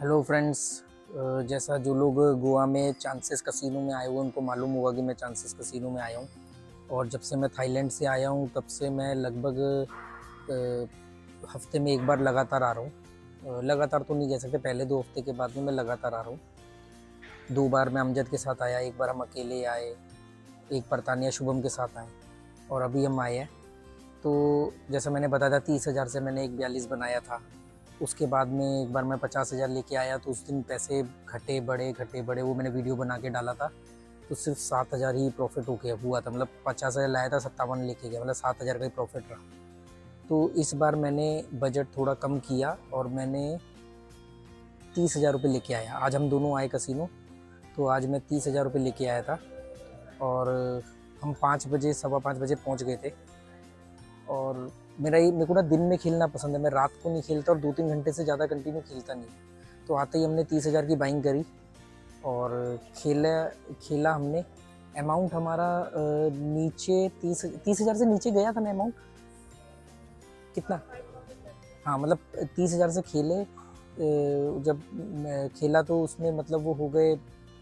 Hello friends, जैसा जो लोग गोवा में चांसेस कसीनो में आए हुए उनको मालूम होगा कि मैं चांसेस कसीनो में आया हूँ। और जब से मैं थाईलैंड से आया हूँ तब से मैं लगभग हफ्ते में एक बार लगातार आ रहा हूँ। लगातार तो नहीं कह सकते, पहले 2 हफ्ते के बाद में मैं लगातार आ रहा हूँ। 2 बार मैं अमजद के साथ आया, 1 बार हम अकेले आए, 1 बार तानिया शुभम के साथ आए और अभी हम आए हैं। तो जैसा मैंने बताया था 30,000 से मैंने एक 42 बनाया था। उसके बाद में एक बार मैं 50,000 लेके आया, तो उस दिन पैसे घटे बड़े वो मैंने वीडियो बना के डाला था। तो सिर्फ 7,000 ही प्रॉफिट होके हुआ था, मतलब 50,000 लाया था, 57 लेके गया, मतलब 7,000 का ही प्रॉफिट रहा। तो इस बार मैंने बजट थोड़ा कम किया और मैंने 30,000 रुपये लेके आया। आज हम दोनों आए कसिनो, तो आज मैं 30,000 रुपये लेके आया था और हम 5:15 बजे पहुंच गए थे। और मेरे को ना दिन में खेलना पसंद है, मैं रात को नहीं खेलता और 2-3 घंटे से ज़्यादा कंटिन्यू खेलता नहीं। तो आते ही हमने 30,000 की बाइंग करी और खेला हमने। अमाउंट हमारा नीचे 30,000 से नीचे गया था ना अमाउंट कितना, हाँ मतलब 30,000 से खेले। जब खेला तो उसमें मतलब वो हो गए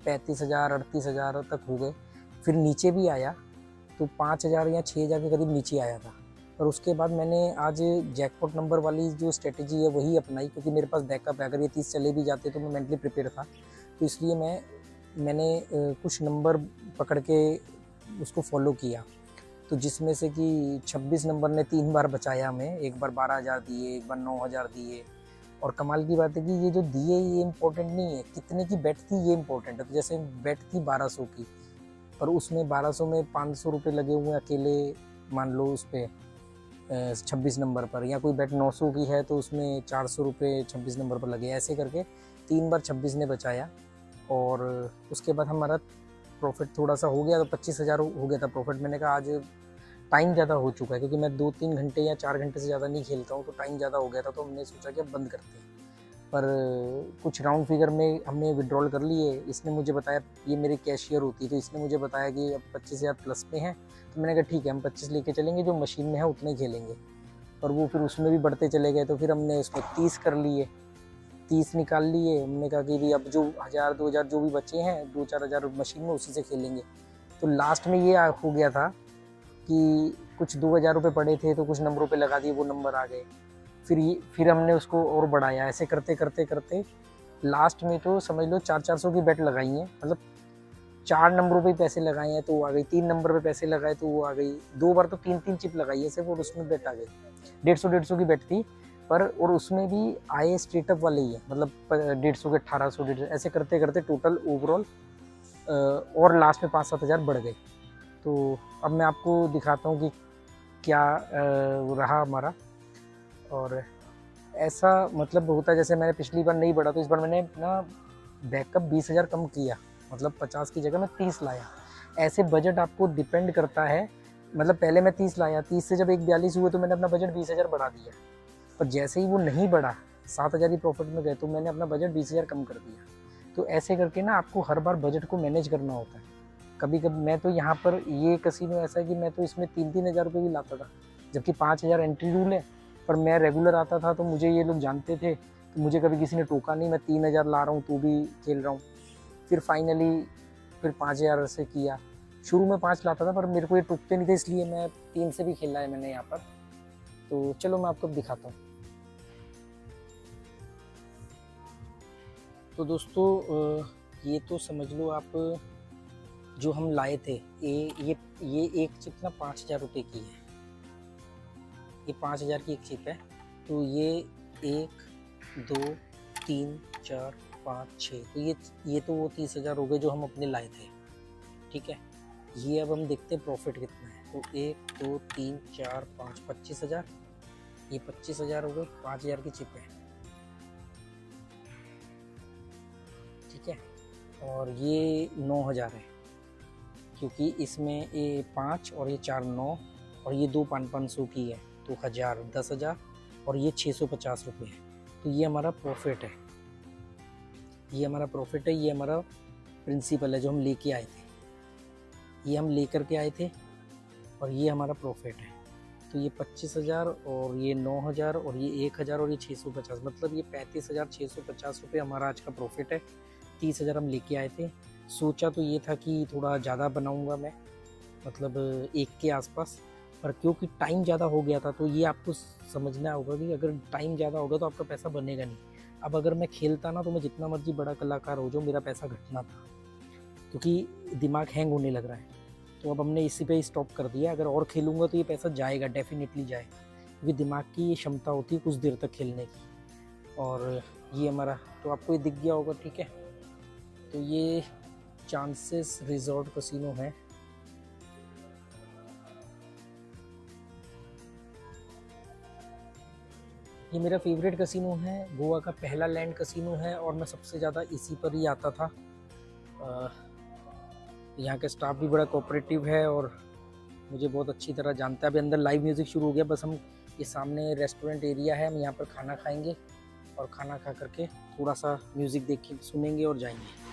35,000 38,000 तक हो गए। फिर नीचे भी आया तो 5,000 या 6,000 के करीब नीचे आया था। और उसके बाद मैंने आज जैकपॉट नंबर वाली जो स्ट्रेटजी है वही अपनाई, क्योंकि मेरे पास बैकअप है। अगर ये 30 चले भी जाते तो मैं मेंटली प्रिपेयर था, तो इसलिए मैंने कुछ नंबर पकड़ के उसको फॉलो किया। तो जिसमें से कि 26 नंबर ने 3 बार बचाया हमें, एक बार 12,000 दिए, एक बार 9,000 दिए। और कमाल की बात है कि ये जो दिए ये इम्पोर्टेंट नहीं है, कितने की बेट थी ये इम्पोर्टेंट है। तो जैसे बेट थी 1200 की, पर उसमें 1200 में 500 रुपये लगे हुए हैं अकेले, मान लो उस पर 26 नंबर पर। या कोई बेट 900 की है तो उसमें 400 रुपये 26 नंबर पर लगे। ऐसे करके 3 बार 26 ने बचाया और उसके बाद हमारा प्रॉफिट थोड़ा सा हो गया, तो 25,000 हो गया था प्रॉफिट। मैंने कहा आज टाइम ज़्यादा हो चुका है, क्योंकि मैं 2-3 घंटे या 4 घंटे से ज़्यादा नहीं खेलता हूँ, तो टाइम ज़्यादा हो गया था। तो हमने सोचा कि अब बंद करते हैं, पर कुछ राउंड फिगर में हमने विड्रॉल कर लिए। इसने मुझे बताया, ये मेरे कैशियर होती है, तो इसने मुझे बताया कि अब 25,000 प्लस में है। तो मैंने कहा ठीक है, हम 25 लेके चलेंगे, जो मशीन में है उतने ही खेलेंगे। और वो फिर उसमें भी बढ़ते चले गए, तो फिर हमने उसमें 30 कर लिए, 30 निकाल लिए। हमने कहा कि भी अब जो 1,000 2,000 जो भी बचे हैं, 2-4,000 मशीन में, उसी से खेलेंगे। तो लास्ट में ये हो गया था कि कुछ 2,000 रुपये पड़े थे, तो कुछ नंबरों पे लगा दिए, वो नंबर आ गए। फिर हमने उसको और बढ़ाया। ऐसे करते लास्ट में तो समझ लो 400 की बेट लगाई है, मतलब 4 नंबरों पे पैसे लगाए हैं तो वो आ गई, 3 नंबर पे पैसे लगाए तो वो आ गई। 2 बार तो 3-3 चिप लगाई है सिर्फ, और उसमें बेट आ गई। 150-150 की बेट थी पर, और उसमें भी आए स्ट्रेट अप वाले ही है, मतलब 150 के 1800 ऐसे करते टोटल ओवरऑल और लास्ट में 5-7 हज़ार बढ़ गए। तो अब मैं आपको दिखाता हूँ कि क्या रहा हमारा। और ऐसा मतलब होता है, जैसे मैंने पिछली बार नहीं बढ़ा, तो इस बार मैंने अपना बैकअप 20,000 कम किया, मतलब 50 की जगह मैं 30 लाया। ऐसे बजट आपको डिपेंड करता है, मतलब पहले मैं 30 लाया, 30 से जब 142 हुए तो मैंने अपना बजट 20,000 बढ़ा दिया। पर जैसे ही वो नहीं बढ़ा, 7,000 ही प्रॉफिट में गए, तो मैंने अपना बजट 20,000 कम कर दिया। तो ऐसे करके ना आपको हर बार बजट को मैनेज करना होता है। कभी मैं तो यहाँ पर ये कसीनो ऐसा है कि मैं तो इसमें 3-3 हज़ार रुपये भी लाता था, जबकि 5,000 एंट्री रूल है। पर मैं रेगुलर आता था तो मुझे ये लोग जानते थे, तो मुझे कभी किसी ने टोका नहीं। मैं 3,000 ला रहा हूँ तो भी खेल रहा हूँ। फिर फाइनली फिर 5,000 से किया। शुरू में 5 लाता था पर मेरे को ये टोकते नहीं थे, इसलिए मैं 3 से भी खेला है मैंने यहाँ पर। तो चलो मैं आपको दिखाता हूँ। तो दोस्तों ये तो समझ लो आप जो हम लाए थे, ये एक चिप ना 5,000 रुपये की है। ये 5,000 की एक चिप है। तो ये 1 2 3 4 5 6, तो ये तो वो 30,000 हो गए जो हम अपने लाए थे, ठीक है। ये अब हम देखते हैं प्रॉफिट कितना है। तो 1 2 3 4 5 25,000, ये 25,000 हो गए, 5,000 की चिप है, ठीक है। और ये 9,000 है, क्योंकि इसमें ये 5 और ये 4 9 और ये 2 500 की है, तो 1,000 10,000 और ये 650 रुपये है। तो ये हमारा प्रॉफिट है, ये हमारा प्रॉफिट है, ये हमारा प्रिंसिपल है जो हम लेके आए थे, ये हम लेकर के आए थे और ये हमारा प्रॉफिट है। तो ये 25,000 और ये 9,000 और ये 1,000 और ये 650, मतलब ये 35,650 रुपये हमारा आज का प्रॉफिट है। 30,000 हम लेके आए थे, सोचा तो ये था कि थोड़ा ज़्यादा बनाऊंगा मैं, मतलब 1 के आसपास, पर क्योंकि टाइम ज़्यादा हो गया था तो ये आपको समझना होगा कि अगर टाइम ज़्यादा होगा तो आपका पैसा बनेगा नहीं। अब अगर मैं खेलता ना तो मैं जितना मर्जी बड़ा कलाकार हो जाऊँ, मेरा पैसा घटना था क्योंकि दिमाग हैंग होने लग रहा है। तो अब हमने इसी पे स्टॉप कर दिया। अगर और खेलूँगा तो ये पैसा जाएगा, डेफिनेटली जाएगा, क्योंकि दिमाग की ये क्षमता होती है कुछ देर तक खेलने की। और ये हमारा, तो आपको ये दिख गया होगा, ठीक है। तो ये चांसेस रिजॉर्ट कैसीनो है। ये मेरा फेवरेट कैसीनो है, गोवा का पहला लैंड कैसीनो है और मैं सबसे ज़्यादा इसी पर ही आता था। यहाँ का स्टाफ भी बड़ा कोऑपरेटिव है और मुझे बहुत अच्छी तरह जानता है। अभी अंदर लाइव म्यूज़िक शुरू हो गया, बस हम ये सामने रेस्टोरेंट एरिया है, हम यहाँ पर खाना खाएंगे और खाना खा करके थोड़ा सा म्यूज़िक देख के सुनेंगे और जाएंगे।